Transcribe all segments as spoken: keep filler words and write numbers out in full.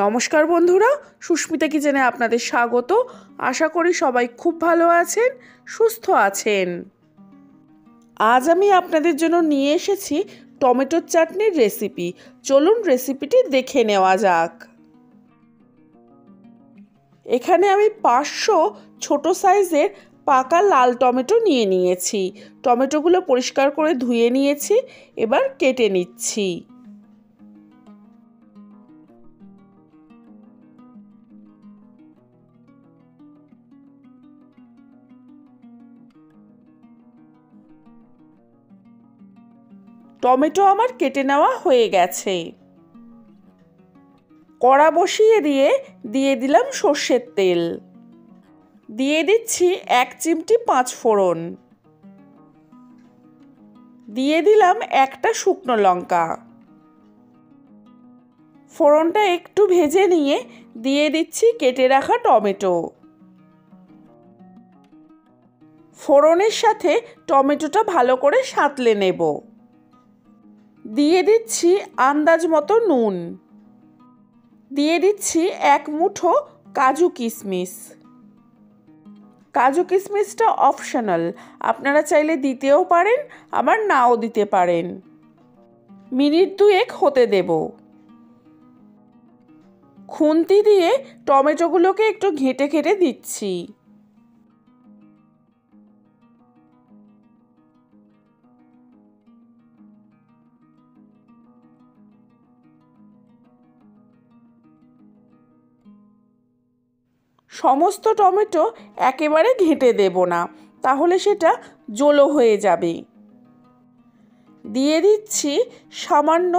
नमस्कार बंधुरा सुस्मिता किचेने आपनादेर स्वागत। आशा करी सबाई खूब भालो आछेन, सुस्थ आछेन। आज आमी आपनादेर जोन्नो निये एसेछि टमेटोर चाटनिर रेसिपि। चलुन रेसिपिटी देखे नेওয়া যাক। एखाने आमी पाँचशो छोटो साइजेर पाका लाल टमेटो निये निয়েছি। टमेटोगुलो परिष्कार करे धुये निয়েছি, एबार केटे निচ্ছি। टमेटो आमार केटे नेওয়া হয়ে গেছে। কড়া বসিয়ে দিয়ে দিয়ে দিলাম সরষের তেল, দিয়ে দিচ্ছি এক চিমটি পাঁচ ফোড়ন, দিয়ে দিলাম একটা শুকনো লঙ্কা। ফোড়নটা একটু ভেজে নিয়ে দিয়ে দিচ্ছি কেটে রাখা টমেটো। ফোড়নের সাথে টমেটোটা ভালো করে সাঁতলে নেব। দিয়ে দিচ্ছি আন্দাজ মতো নুন, দিয়ে দিচ্ছি এক মুঠো কাজু কিশমিশ। কাজু কিশমিশটা অপশনাল, আপনারা চাইলে দিতেও পারেন আবার নাও দিতে পারেন। মিনিট দুয়েক হতে দেব। খুন্তি দিয়ে টমেটোগুলোকে একটু ঘেঁটে ঘেঁটে দিচ্ছি। সমস্ত টমেটো একেবারে ঘেঁটে দেব না, তাহলে সেটা জলো হয়ে যাবে। দিয়ে দিচ্ছি সামান্য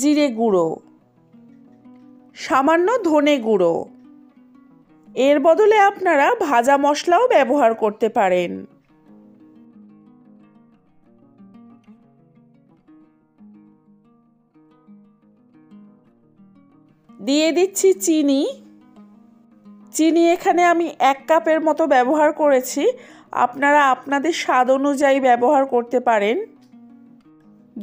জিরে গুঁড়ো, সামান্য ধনে গুঁড়ো। এর বদলে আপনারা ভাজা মশলাও ব্যবহার করতে পারেন। দিয়ে দিচ্ছি চিনি। চিনি এখানে আমি এক কাপের মতো ব্যবহার করেছি, আপনারা আপনাদের স্বাদ অনুযায়ী ব্যবহার করতে পারেন।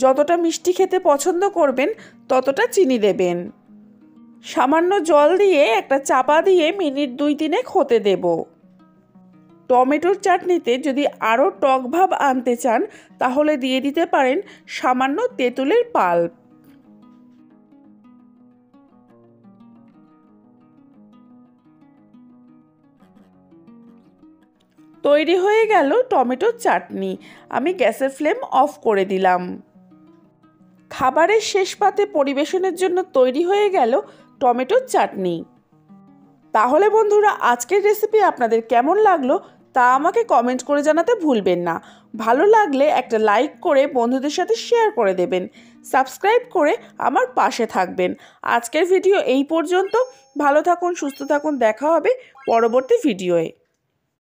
যতটা মিষ্টি খেতে পছন্দ করবেন ততটা চিনি দেবেন। সামান্য জল দিয়ে একটা চাপা দিয়ে মিনিট দুই তিনেক হতে দেব। টমেটোর চাটনিতে যদি আরও টক ভাব আনতে চান তাহলে দিয়ে দিতে পারেন সামান্য তেঁতুলের পাল্প। তৈরি হয়ে গেল টমেটোর চাটনি। আমি গ্যাসের ফ্লেম অফ করে দিলাম। খাবারের শেষ পাতে পরিবেশনের জন্য তৈরি হয়ে গেল টমেটোর চাটনি। তাহলে বন্ধুরা আজকের রেসিপি আপনাদের কেমন লাগলো তা আমাকে কমেন্ট করে জানাতে ভুলবেন না। ভালো লাগলে একটা লাইক করে বন্ধুদের সাথে শেয়ার করে দেবেন। সাবস্ক্রাইব করে আমার পাশে থাকবেন। আজকের ভিডিও এই পর্যন্ত। ভালো থাকুন, সুস্থ থাকুন। দেখা হবে পরবর্তী ভিডিওয়ে।